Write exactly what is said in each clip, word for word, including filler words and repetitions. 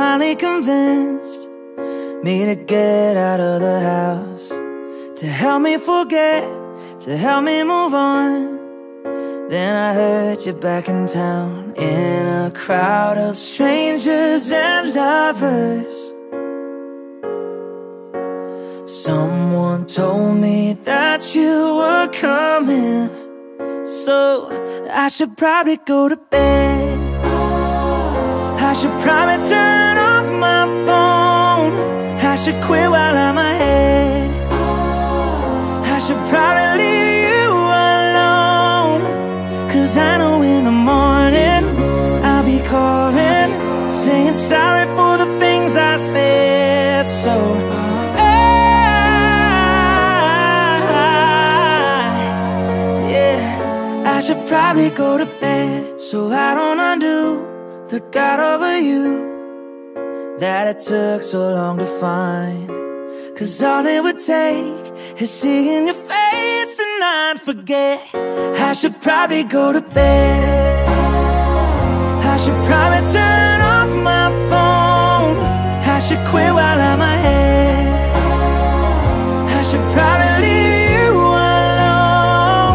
finally convinced me to get out of the house, to help me forget, to help me move on. Then I heard you back in town, in a crowd of strangers and lovers. Someone told me that you were coming, so I should probably go to bed. I should probably turn off my phone. I should quit while I'm ahead. I should probably leave you alone, 'cause I know in the morning I'll be calling, saying sorry for the things I said. So I, yeah, I should probably go to bed, so I don't undo the God over you that it took so long to find. 'Cause all it would take is seeing your face and I'd forget. I should probably go to bed. I should probably turn off my phone. I should quit while I'm ahead. I should probably leave you alone,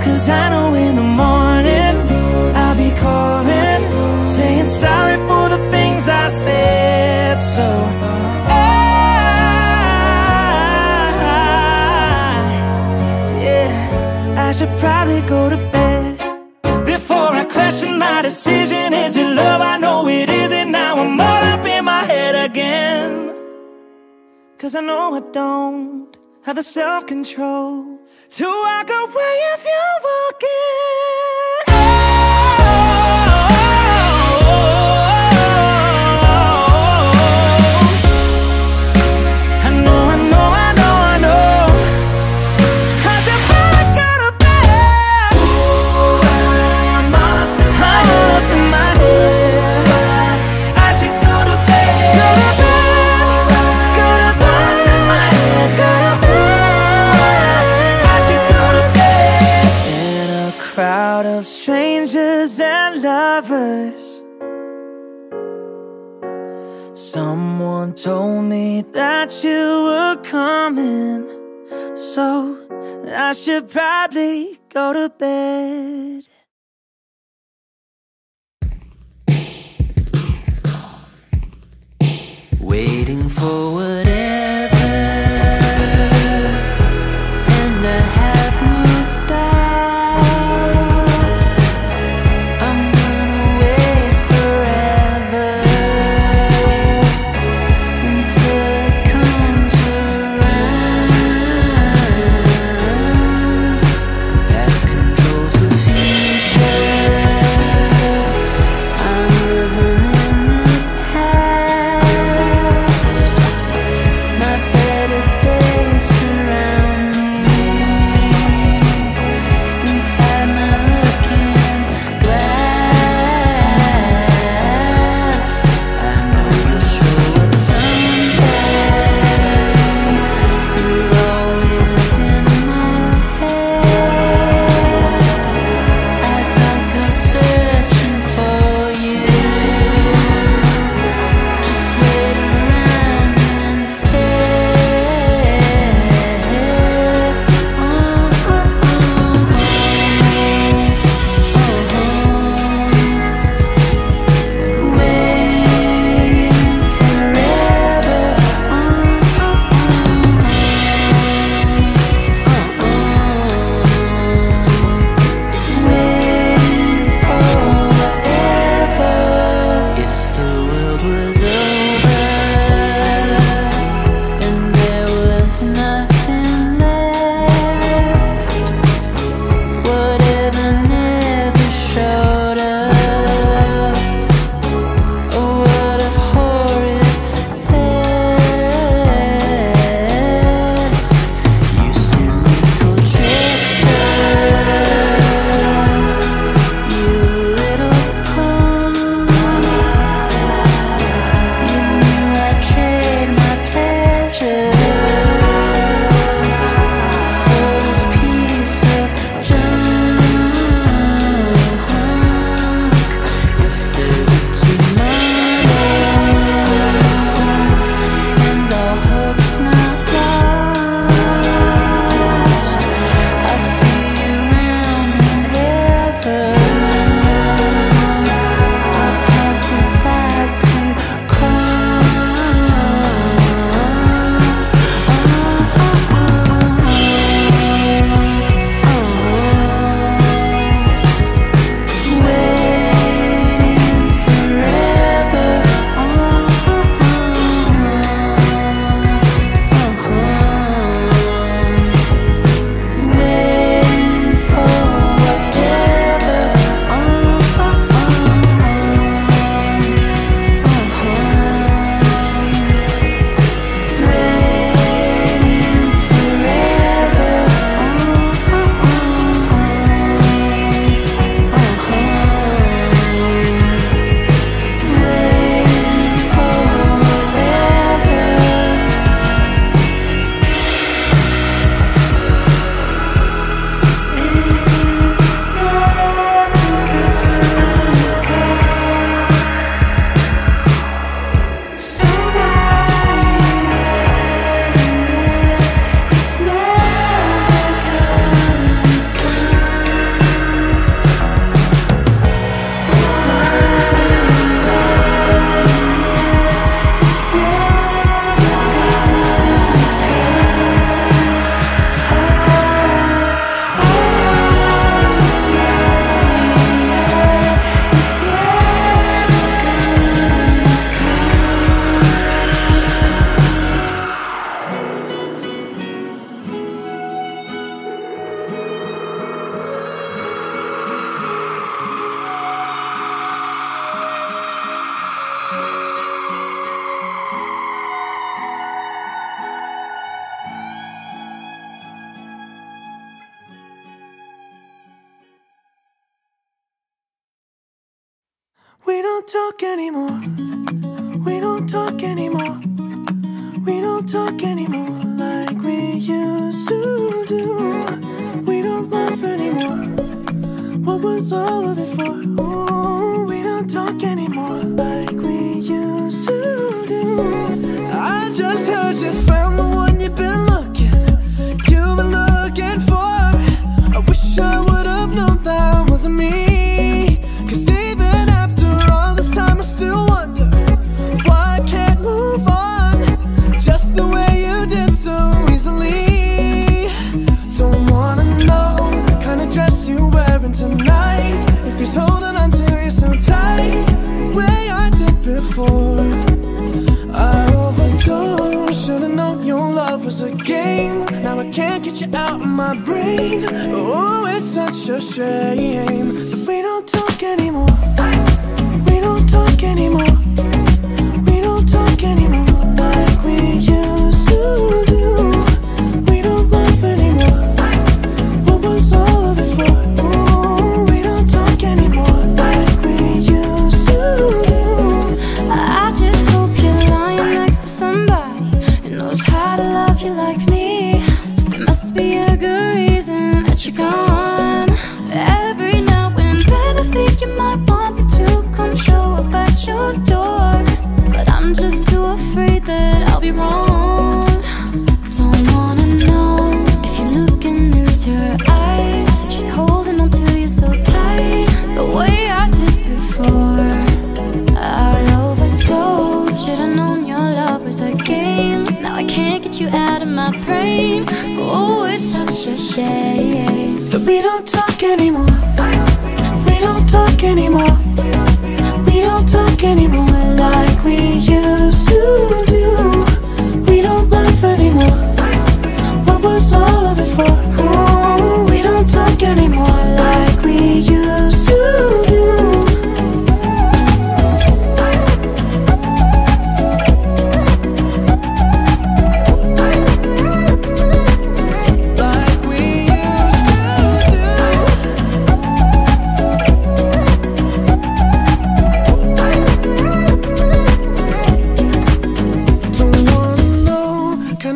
'cause I know in the morning I'll be calling, saying sorry for the things I said. So I, yeah, I should probably go to bed before I question my decision. Is it love? I know it isn't. Now I'm all up in my head again, 'cause I know I don't have the self-control to walk away if you walk in. Strangers and lovers. Someone told me that you were coming, so I should probably go to bed. Waiting for whatever, and I have no doubt talk anymore. We don't talk anymore. We don't talk anymore like we used to do. We don't laugh anymore. What was all of it for? Ooh, we don't talk anymore like we used to do. I just heard you found the one you've been looking, you've been looking for. I wish I would have known that wasn't me. Tonight, if he's holding on to you so tight, the way I did before, I overdosed. Should've known your love was a game. Now I can't get you out of my brain. Oh, it's such a shame that we don't talk anymore. We don't talk anymore. We don't talk anymore like we used to do. We don't laugh anymore. What was all of it for? We don't talk anymore. We don't talk anymore. We don't talk anymore like we used to do. We don't laugh anymore. What was all of it for? Ooh, we don't talk anymore like we used to do.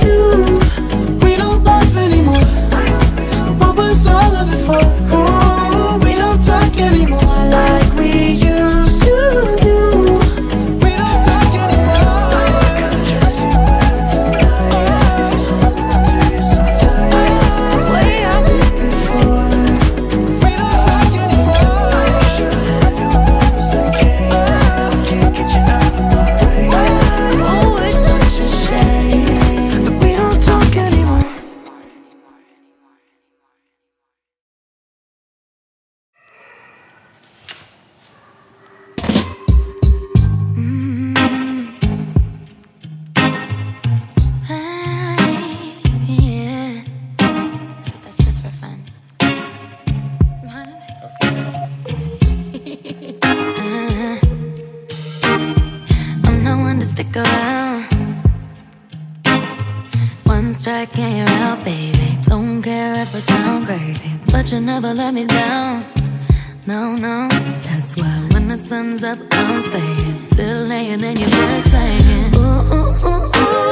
do. We don't laugh anymore. What was all of it for? Anymore like we used to do. We don't talk anymore. The way I did before. We don't talk anymore. Oh, it's such a shame. We don't talk anymore. Strike and you're out, baby. Don't care if I sound crazy, but you never let me down. No, no. That's why when the sun's up, I'm staying. Still laying in your bed saying, ooh, ooh, ooh, ooh.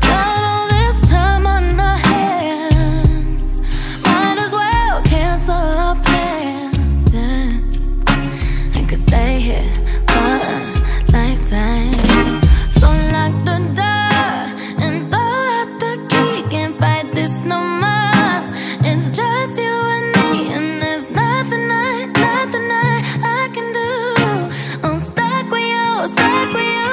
Got all this time on our hands. Might as well cancel our plans. Yeah. I could stay here for a lifetime. So lock the door. Like we are.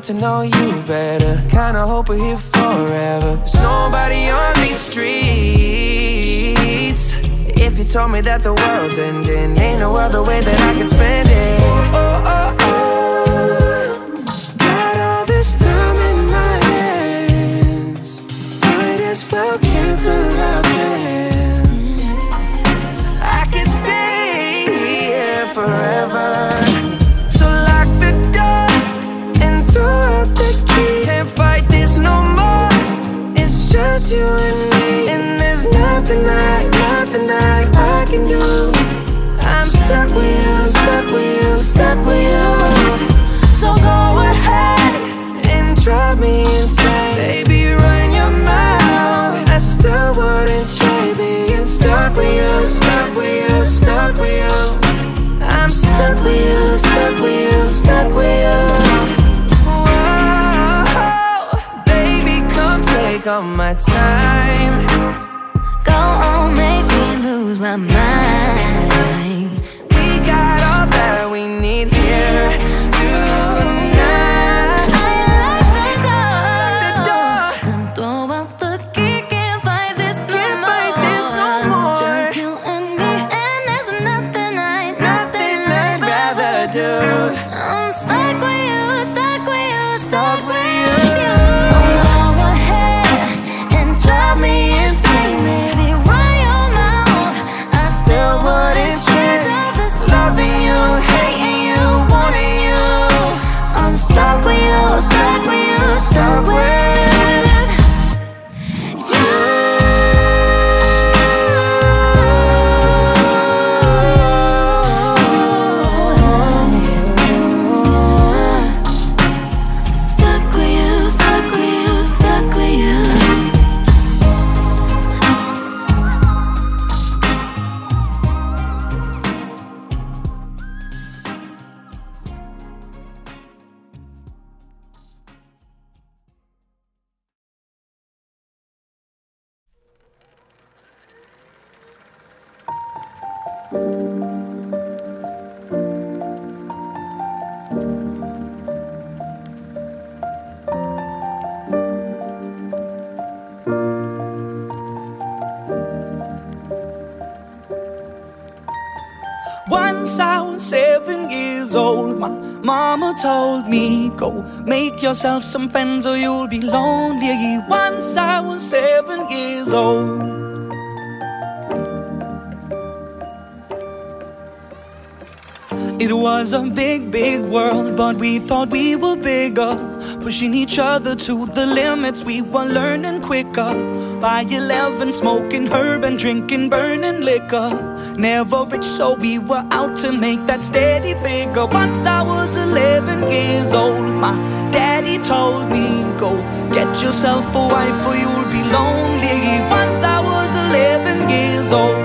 get to know you better. Kinda hope we're here forever. There's nobody on these streets. If you told me that the world's ending, ain't no other way that I can spend it. Oh, oh, oh, oh. Got all this time in my hands, might as well cancel our plans. I can stay here forever. You and me, and there's nothing I, nothing I, I can do. I'm stuck with you, stuck with you, stuck with you. So go ahead and drive me insane. Baby, run your mouth. I still wouldn't try being stuck with you, stuck with you, stuck with you. I'm stuck with you, stuck with you, stuck with you. Take all my time. Go on, make me lose my mind. We got all that we need here tonight. Lock the door, lock the door, and throw out the key. Can't fight this no more. Can't fight this no more. It's just you and me, and there's nothing I, nothing I'd rather do. I'm stuck with you, stuck with you, stuck with you. Stop with you. Stuck with you, stuck with you, stuck with you. Once I was seven years old, my mama told me, go make yourself some friends or you'll be lonely. Once I was seven years old. It was a big, big world, but we thought we were bigger, pushing each other to the limits. We were learning quicker. By eleven, smoking herb and drinking burning liquor. Never rich, so we were out to make that steady figure. Once I was eleven years old, my daddy told me, go get yourself a wife or you'll be lonely. Once I was eleven years old.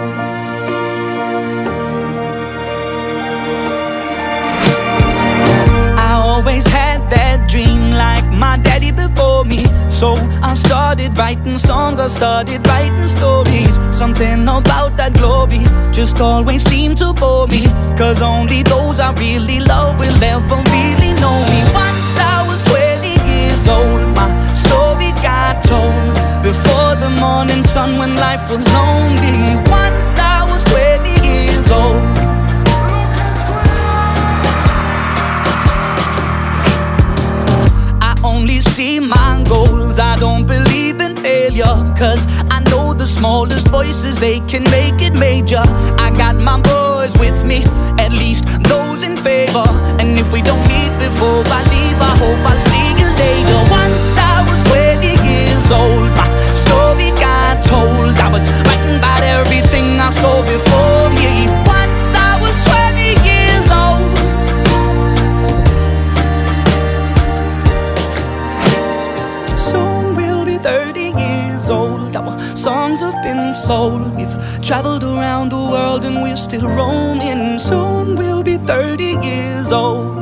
Always had that dream like my daddy before me, so I started writing songs, I started writing stories. Something about that glory just always seemed to bore me, cause only those I really love will ever really know me. Once I was twenty years old, my story got told before the morning sun when life was lonely. Once I was twenty years old. Only see my goals, I don't believe in failure, cause I know the smallest voices, they can make it major. I got my boys with me, at least those in favor, and if we don't meet before I leave, I hope I'll see you later. Once I was twenty years old, my story got told. I was writing about everything I saw before me. Once I was twenty years old. Our songs have been sold. We've traveled around the world and we're still roaming. Soon we'll be thirty years old.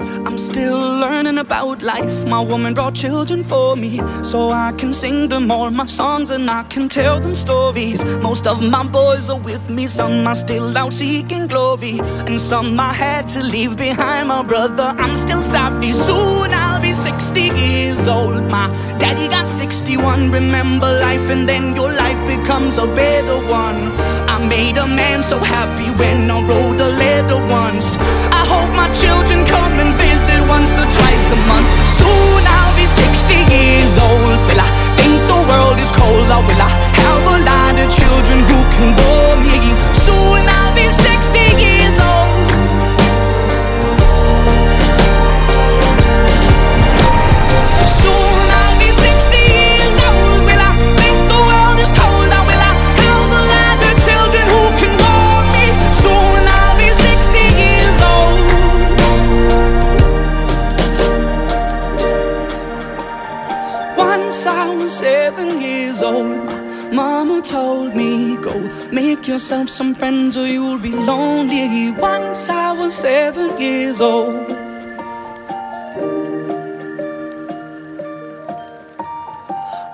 I'm still learning about life. My woman brought children for me, so I can sing them all my songs and I can tell them stories. Most of my boys are with me, some are still out seeking glory, and some I had to leave behind. My brother, I'm still sorry. Soon I'll be sixty years old. My daddy got sixty-one. Remember life and then your life becomes a better one. I made a man so happy when I wrote a letter once. I hope my children come and visit once or twice a month. Soon I'll be sixty years old. Will I think the world is cold, or will I have a lot of children who can warm me? Soon I'll be sixty years old. Soon I'll be sixty years old. Will I think the world is cold, or will I have a lot of children who can warm me? Soon I'll be sixty years old. Once I was seven years old, my mama told me, go make yourself some friends or you'll be lonely. Once I was seven years old.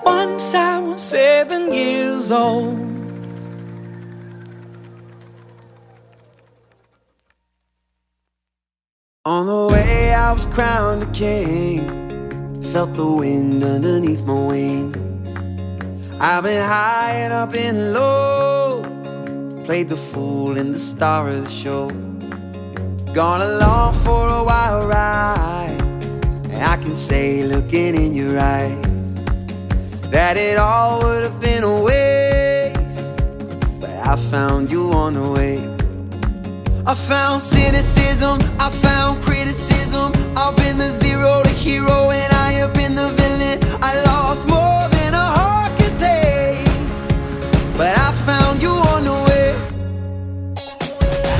Once I was seven years old. On the way I was crowned a king, felt the wind underneath my wings. I've been high and I've been low, played the fool and the star of the show. Gone along for a wild ride, and I can say looking in your eyes that it all would have been a waste, but I found you on the way. I found cynicism, I found criticism. I've been the zero to hero and I've been the villain. I lost more than a heart could take, but I found you on the way.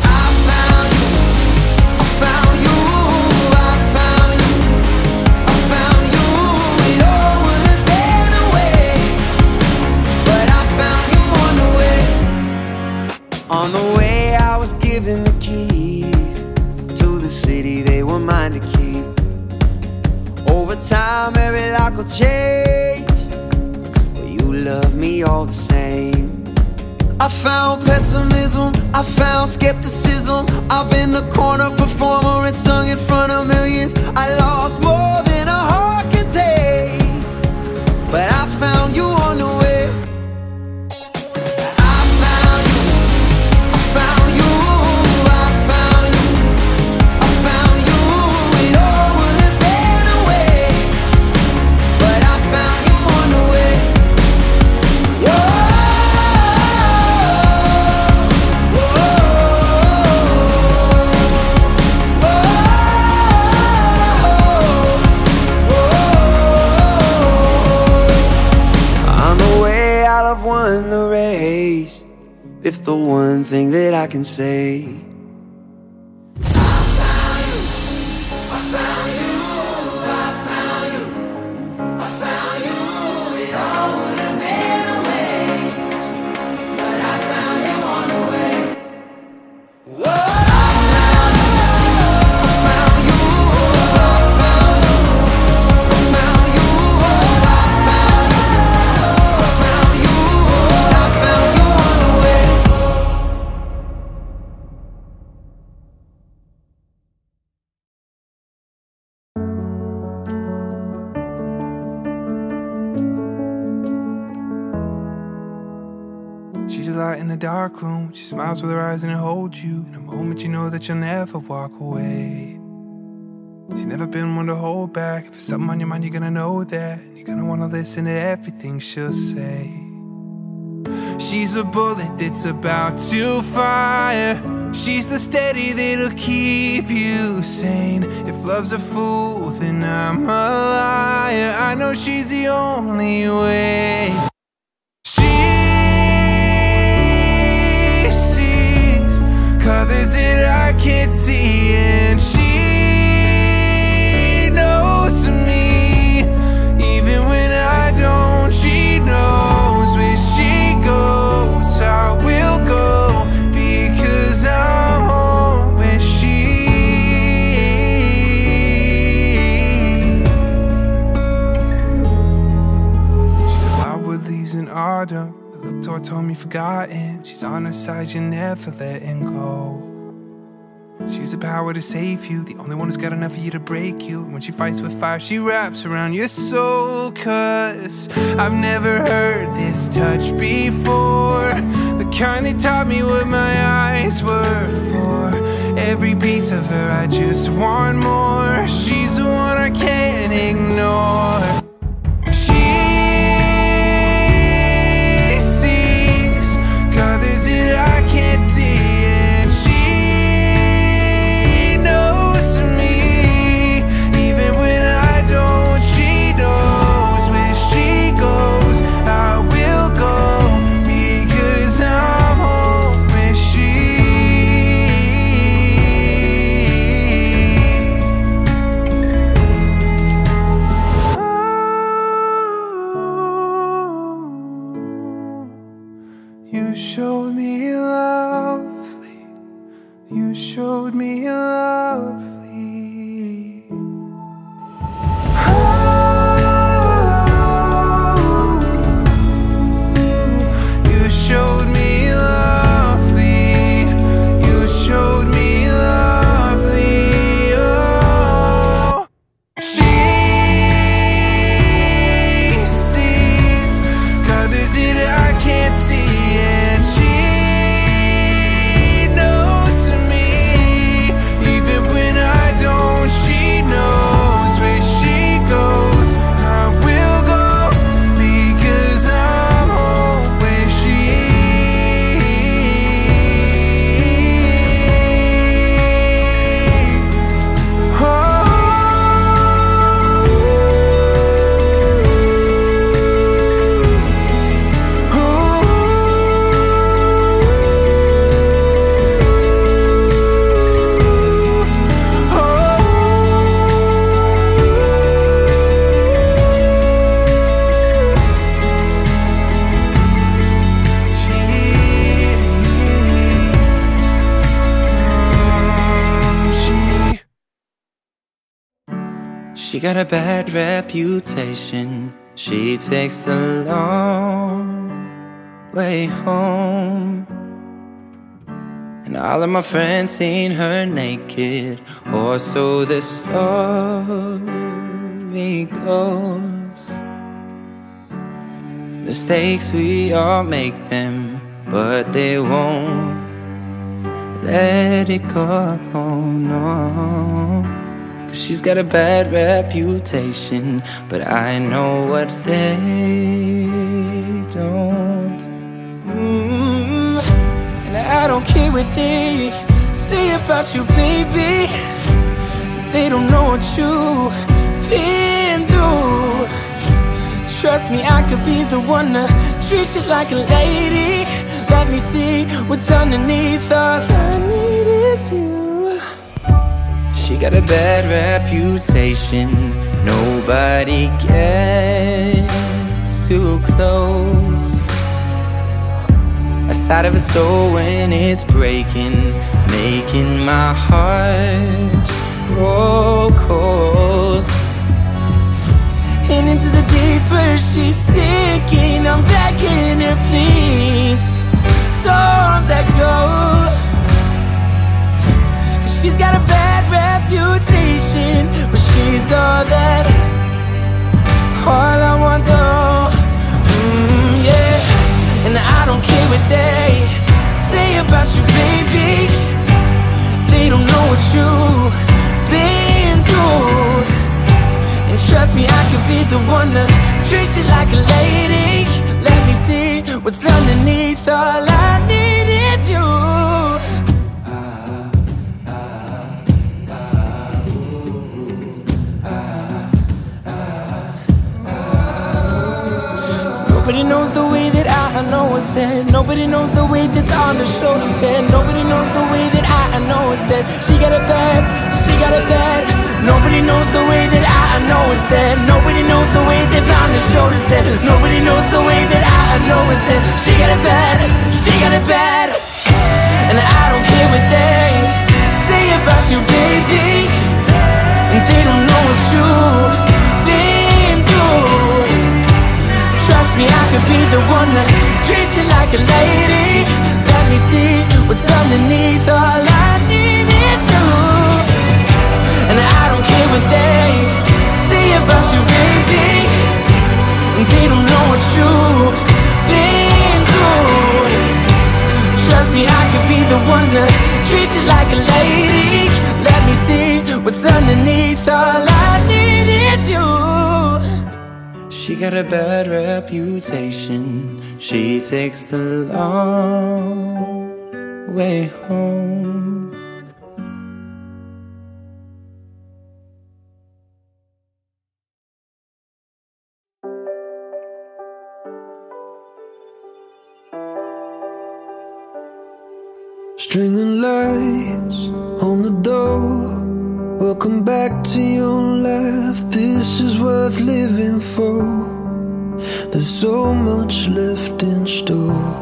I found you, I found you, I found you, I found you. It all would have been a waste, but I found you on the way. On the way I was given the keys to the city, they were mine to keep. Over time, every lock will change, but you love me all the same. I found pessimism, I found skepticism. I've been the corner performer and sung in front of millions. I lost more than a heart can take, but I found you on the way. I found you, I found you, I found you, I found you. It all would have been a waste, but I found you on the way. Whoa, whoa, whoa, whoa. On the way I'll have won the race, if the one thing that I can say. In the dark room, she smiles with her eyes and it holds you. In a moment you know that you'll never walk away. She's never been one to hold back. If it's something on your mind, you're gonna know that, and you're gonna wanna listen to everything she'll say. She's a bullet that's about to fire. She's the steady that'll keep you sane. If love's a fool, then I'm a liar. I know she's the only way. Colors that I can't see, and she knows me. Even when I don't, she knows where she goes, I will go, because I'm home where she is. God told me forgotten. She's on her side, you're never letting go. She's the power to save you, the only one who's got enough for you to break you. When she fights with fire, she wraps around your soul. Cause I've never heard this touch before, the kind that taught me what my eyes were for. Every piece of her, I just want more. She's the one I can't ignore. You showed me lovely, you showed me lovely. Oh, you showed me lovely, you showed me lovely. Oh, she sees colors that I can't see. She got a bad reputation, she takes the long way home. And all of my friends seen her naked, or so the story goes. Mistakes, we all make them, but they won't let it go, no. She's got a bad reputation, but I know what they don't. Mm-hmm. And I don't care what they say about you, baby. They don't know what you've been through. Trust me, I could be the one to treat you like a lady. Let me see what's underneath. All I need is you. She got a bad reputation, nobody gets too close. A side of her soul when it's breaking, making my heart grow cold. And into the deeper she's sinking, I'm begging her, please don't let go. She's got a bad reputation, but she's all that, all I want though. Mm, yeah, and I don't care what they say about you, baby. They don't know what you've been through. And trust me, I could be the one to treat you like a lady. Let me see what's underneath. All I need is you. Nobody knows the way that I know it's said. Nobody knows the way that's on her shoulders said. Nobody knows the way that I know it's said. She got a bad, she got a bad. Nobody knows the way that I know it's said. Nobody knows the way that's on her shoulders said. Nobody knows the way that I know it's said. She got a bad, she got a bad. And I don't care what they say about you, baby. And they don't know what you've been through. Trust me, Maybe I could be the one that treats you like a lady. Let me see what's underneath. All I need is you, and I don't care what they say about you, baby. They don't know what you've been through. Trust me, I could be the one that treats you like a lady. Let me see what's underneath. All I need is you. She got a bad reputation, she takes the long way home. Stringing lights on the door. Welcome back to your life, this is worth living for. There's so much left in store,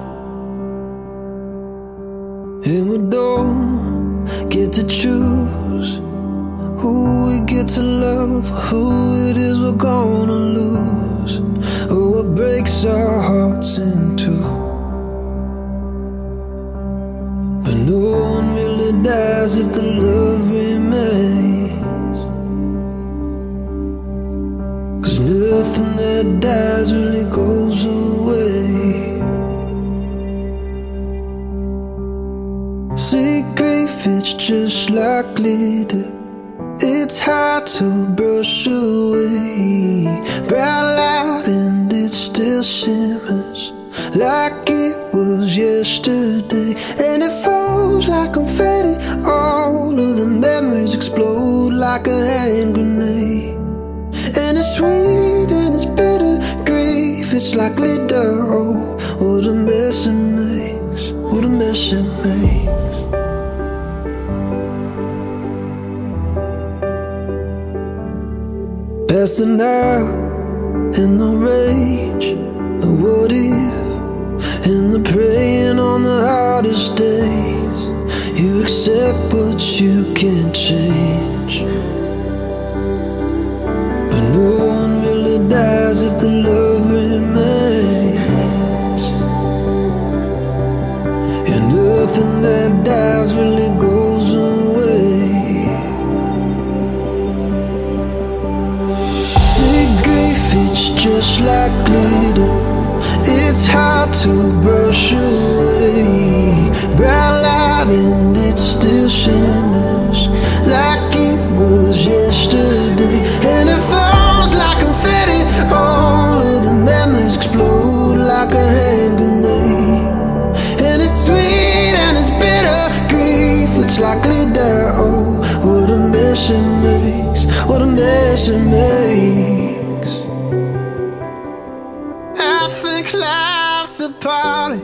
and we don't get to choose who we get to love, who it is we're gonna lose, or what breaks our hearts in two. But no one really dies if the love remains, nothing that dies really goes away. Sea crayfish just like glitter, it's hard to brush away. Bright light and it still shimmers like it was yesterday. And it falls like confetti, all of the memories explode like a hand grenade. And it's sweet and it's bitter, grief, it's like glitter. Oh, what a mess it makes, what a mess it makes. Past the night and the rage, the what if, and the praying on the hardest days. You accept what you can't change. No one really dies if the love remains, and nothing that dies really goes away. Sea crayfish just like glitter, it's hard to brush away. Bright light and it still shimmers like it was yesterday. And if I like a hand grenade, and it's sweet and it's bitter, grief, it's like glitter. Oh, what a mess it makes, what a mess it makes. I think life's a party,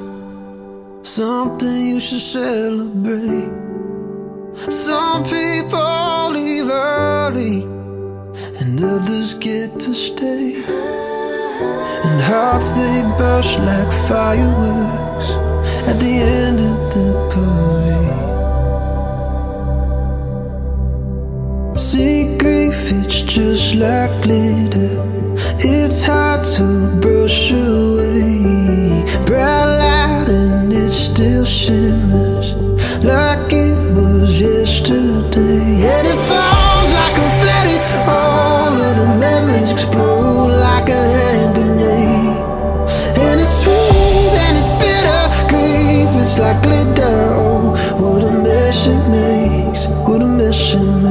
something you should celebrate. Some people leave early, and others get to stay. And hearts they burst like fireworks at the end of the parade. Sea crayfish just like glitter, it's hard to brush away. Bright light and it still shimmers like it was yesterday. And it falls like confetti, all of the memories explode like a hand grenade. And it's sweet and it's bitter, grief, it's like glitter. Oh, what a mess it makes, what a mess it makes.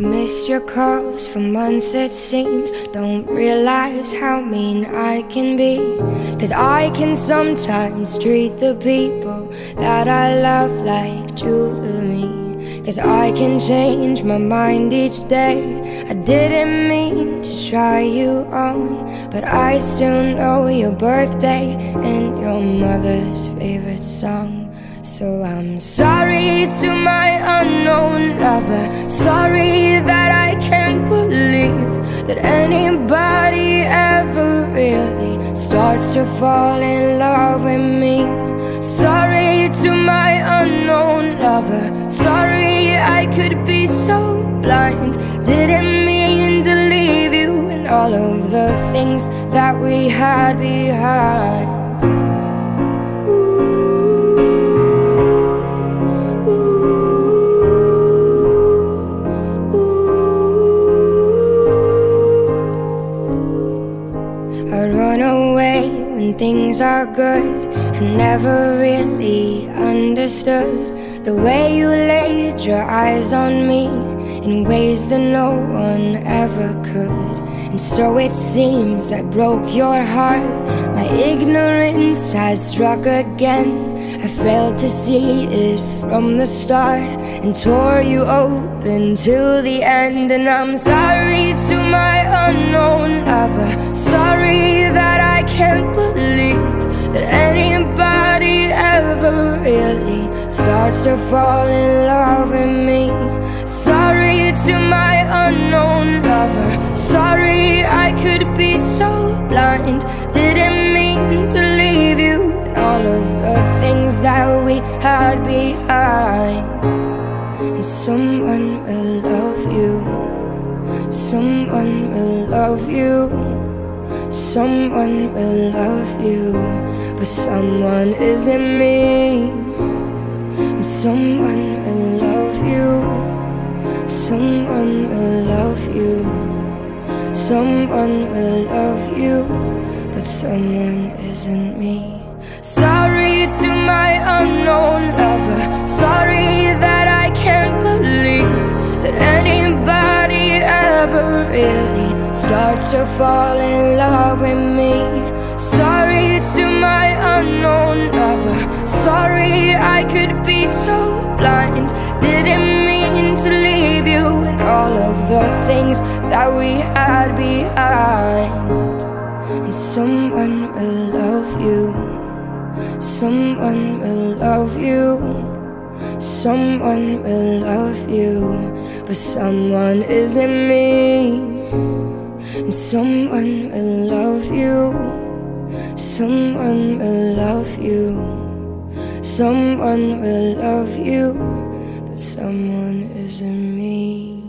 Missed your calls for months it seems. Don't realize how mean I can be, 'cause I can sometimes treat the people that I love like jewelry. 'Cause I can change my mind each day. I didn't mean to try you on, but I still know your birthday and your mother's favorite song. So I'm sorry to my unknown lover, sorry that I can't believe that anybody ever really starts to fall in love with me. Sorry to my unknown lover, sorry I could be so blind. Didn't mean to leave you and all of the things that we had behind. Things are good. I never really understood the way you laid your eyes on me in ways that no one ever could. And so it seems I broke your heart. My ignorance has struck again. I failed to see it from the start and tore you open till the end. And I'm sorry to my unknown lover, sorry that I can't believe that anybody ever really starts to fall in love with me. Sorry to my unknown lover, sorry I could be so blind. Didn't mean to leave you and all of the things that we had behind. And someone will love you, someone will love you, someone will love you, but someone isn't me. And someone will love you, someone will love you, someone will love you, but someone isn't me. Sorry to my unknown lover, sorry that I can't believe that anybody ever really starts to fall in love with me. Sorry to my unknown lover, sorry I could be so blind. Didn't mean to leave you and all of the things that we had behind. And someone will love you, someone will love you, someone will love you, but someone isn't me. And someone will love you, someone will love you, someone will love you, but someone isn't me.